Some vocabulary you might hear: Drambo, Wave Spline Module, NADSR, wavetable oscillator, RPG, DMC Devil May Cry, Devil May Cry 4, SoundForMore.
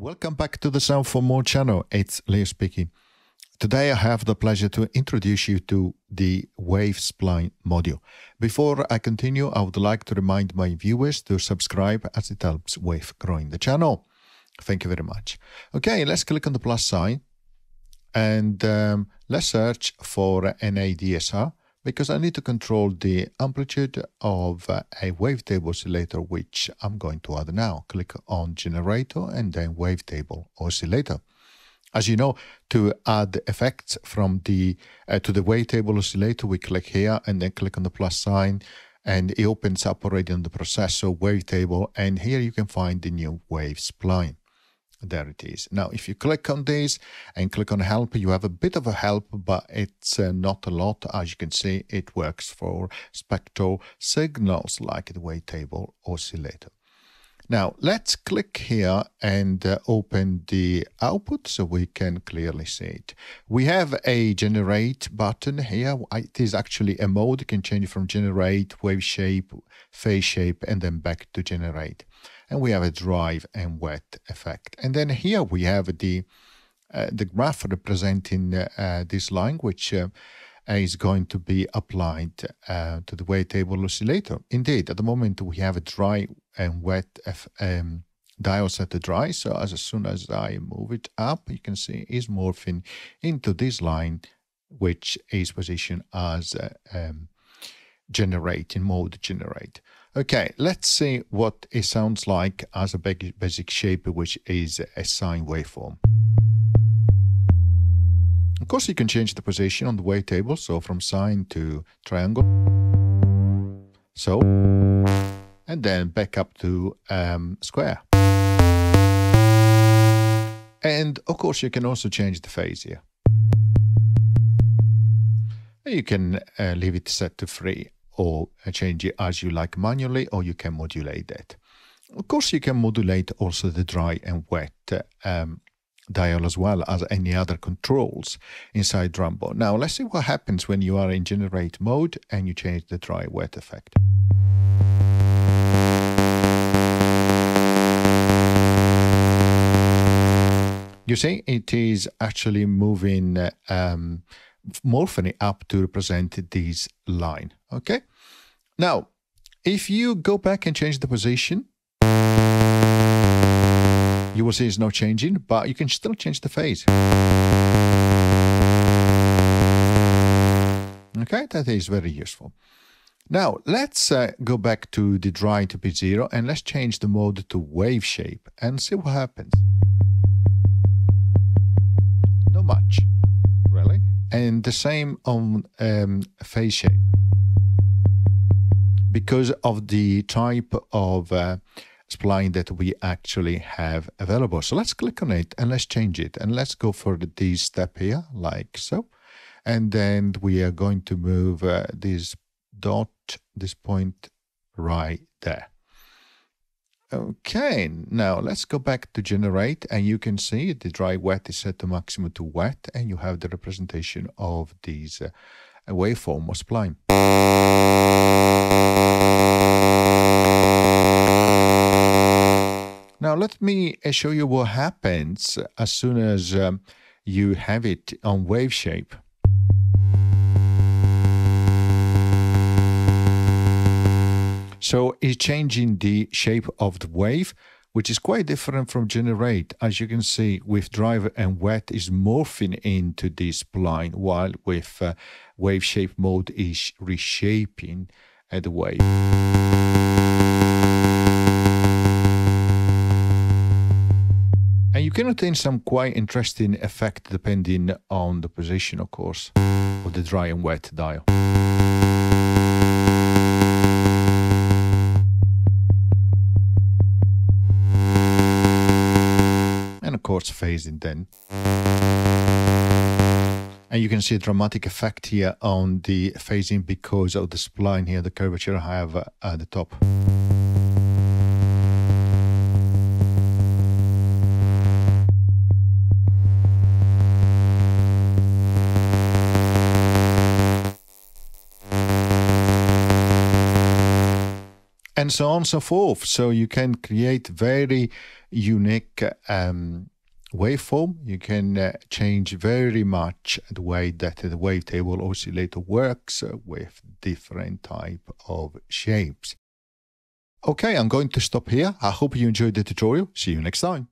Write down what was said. Welcome back to the Sound for More channel. It's Leo speaking. Today I have the pleasure to introduce you to the Wave Spline module. Before I continue, I would like to remind my viewers to subscribe as it helps Wave growing the channel. Thank you very much. Okay, let's click on the plus sign and let's search for NADSR because I need to control the amplitude of a wavetable oscillator, which I'm going to add now. Click on generator and then wavetable oscillator. As you know, to add effects from the to the wavetable oscillator, we click here and then click on the plus sign, and it opens up already on the processor wavetable, and here you can find the new wave spline. There it is. Now, if you click on this and click on help, you have a bit of a help, but it's not a lot. As you can see, it works for spectral signals like the wavetable oscillator. Now, let's click here and open the output so we can clearly see it. We have a generate button here. It is actually a mode. You can change it from generate, wave shape, phase shape, and then back to generate. And we have a drive and wet effect. And then here we have the graph representing this line, which is going to be applied to the wavetable oscillator. Indeed, at the moment we have a dry and wet diode set to dry, so as soon as I move it up, you can see it's morphing into this line, which is positioned as generate, in mode generate. Okay, let's see what it sounds like as a basic shape, which is a sine waveform. Of course, you can change the position on the wavetable, so from sine to triangle, so, and then back up to square. And of course, you can also change the phase here. You can leave it set to 3 or change it as you like manually, or you can modulate that. Of course, you can modulate also the dry and wet dial as well as any other controls inside Drambo. Now let's see what happens when you are in generate mode and you change the dry wet effect. You see, it is actually moving, morphing up to represent this line. Okay. Now, if you go back and change the position, you will see it's not changing, but you can still change the phase. Okay, that is very useful. Now, let's go back to the dry to be 0 and let's change the mode to wave shape and see what happens. Not much, really. And the same on phase shape. Because of the type of spline that we actually have available. So let's click on it and let's change it. And let's go for this step here, like so. And then we are going to move this dot, this point right there. Okay, now let's go back to generate and you can see the dry wet is set to maximum to wet and you have the representation of this waveform or spline. Now, let me show you what happens as soon as you have it on wave shape. So it's changing the shape of the wave, which is quite different from generate. As you can see, with drive and wet is morphing into this spline, while with wave shape mode is reshaping the wave. And you can obtain some quite interesting effect depending on the position, of course, of the dry and wet dial. And of course, phasing then. And you can see a dramatic effect here on the phasing because of the spline here, the curvature I have at the top. and so on and so forth. So you can create very unique waveform. You can change very much the way that the wavetable oscillator works with different type of shapes. Okay, I'm going to stop here. I hope you enjoyed the tutorial. See you next time.